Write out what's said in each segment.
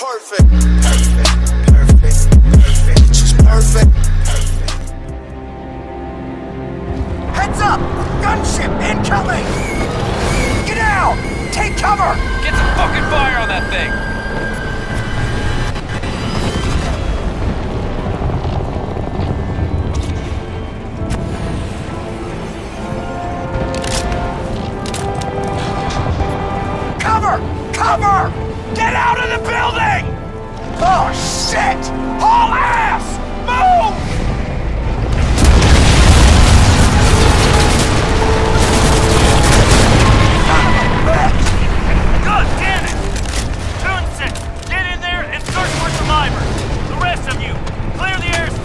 perfect. She's perfect. Heads up! Gunship incoming! Get out! Take cover! Get some fucking fire on that thing! Cover! Get out of the building! Oh, shit! Haul ass! Move! Son of a bitch! God damn it! Johnson, get in there and search for survivors. The rest of you, clear the airspace.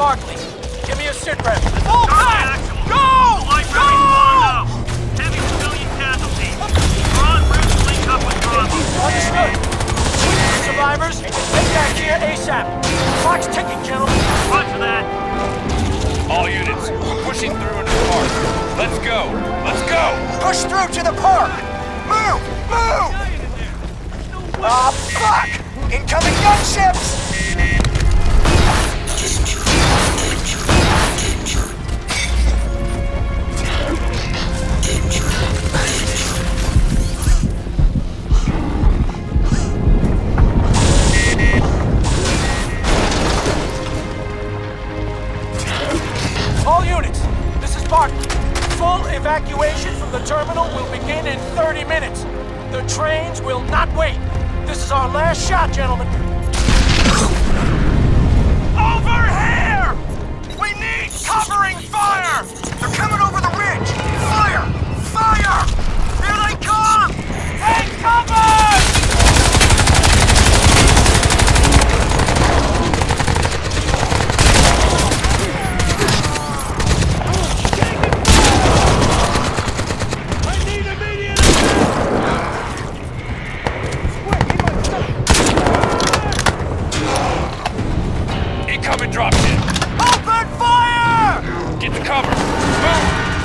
Barkley. Give me a sit rep. Oh, God! Go! Go! Heavy civilian casualties. Drawn routes link up with Bravo. Understood. Survivors, get back here ASAP. Clock's ticking, gentlemen. Roger that. All units, we're pushing through into the park. Let's go. Let's go! Push through to the park! Move! Move! Ah, fuck! Incoming gunships! All units, this is Barkley. Full evacuation from the terminal will begin in 30 minutes. The trains will not wait. This is our last shot, gentlemen. Over here! We need covering fire! They're coming over the ridge! Fire! Fire! Here they come! Take cover! Incoming dropship! Open fire! Get the cover! Move!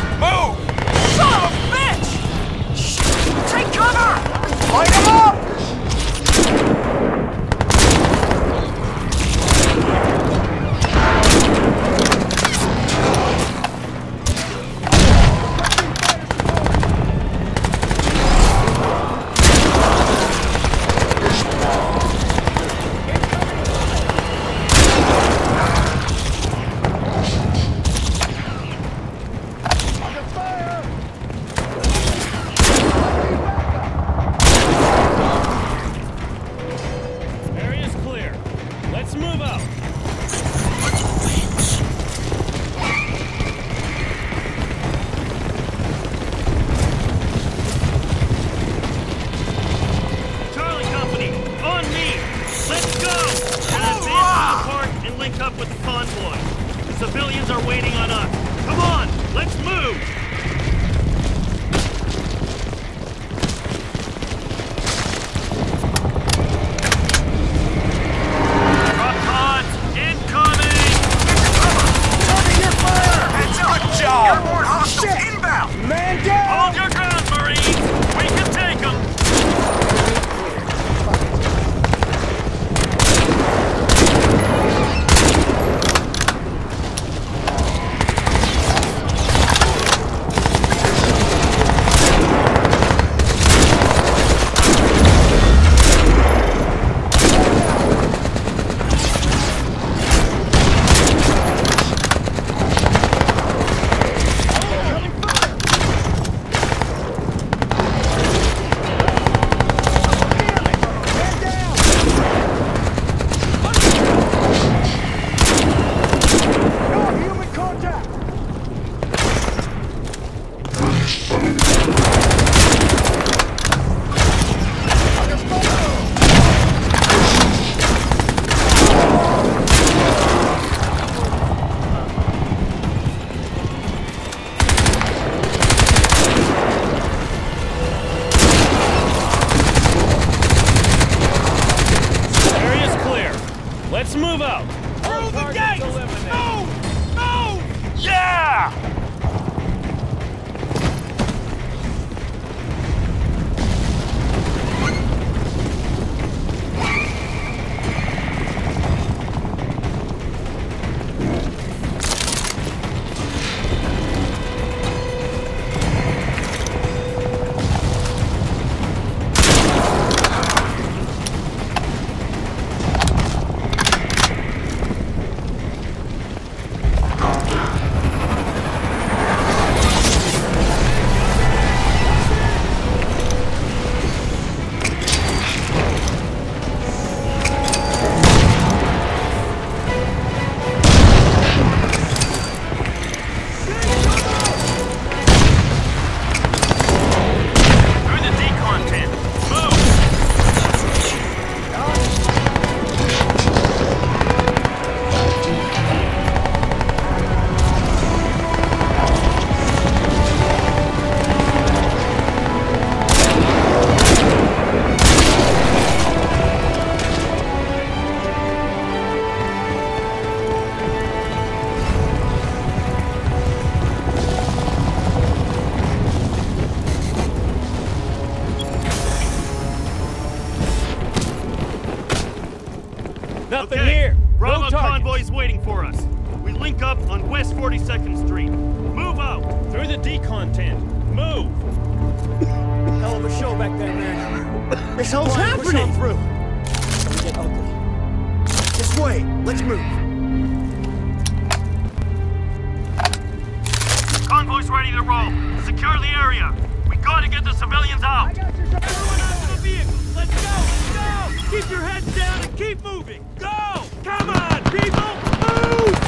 Bravo convoy's waiting for us. We link up on West 42nd Street. Move out! Through the decon tent. Move! Hell of a show back there, man. This hell's happening! Push on through. This way! Let's move! Convoy's ready to roll! Secure the area! We gotta get the civilians out! I got you, sir. Everyone out of the vehicle! Let's go! Let's go! Keep your heads down and keep moving! Go! Come on, people! Move!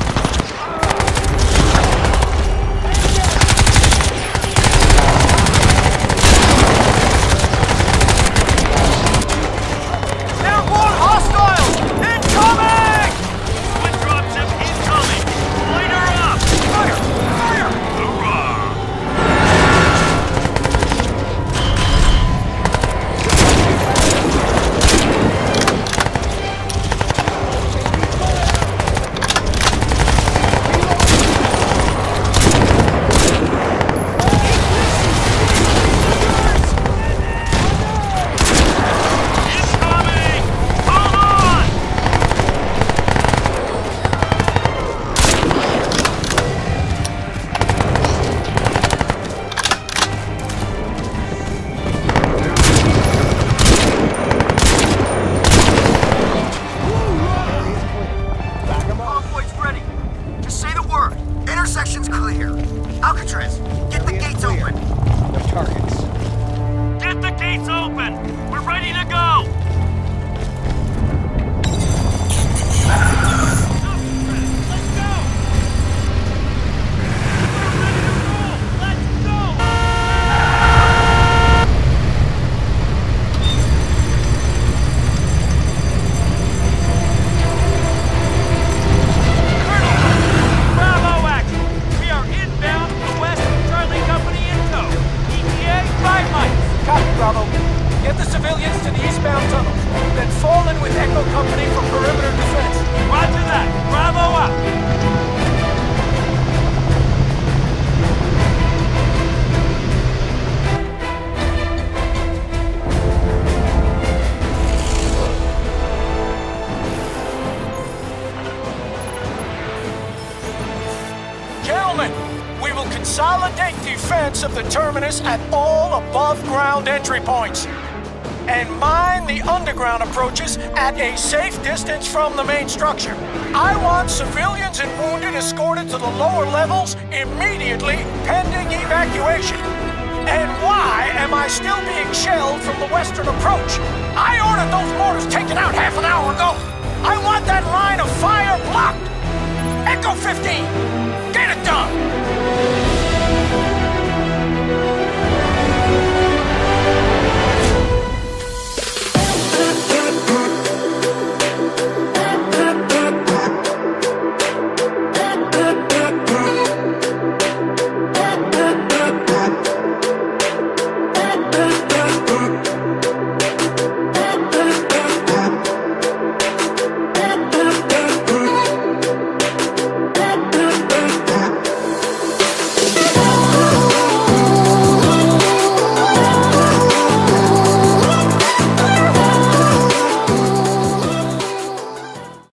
Of the terminus at all above-ground entry points, and mine the underground approaches at a safe distance from the main structure. I want civilians and wounded escorted to the lower levels immediately pending evacuation. And why am I still being shelled from the western approach? I ordered those mortars taken out half an hour ago. I want that line of fire blocked. Echo 15, get it done!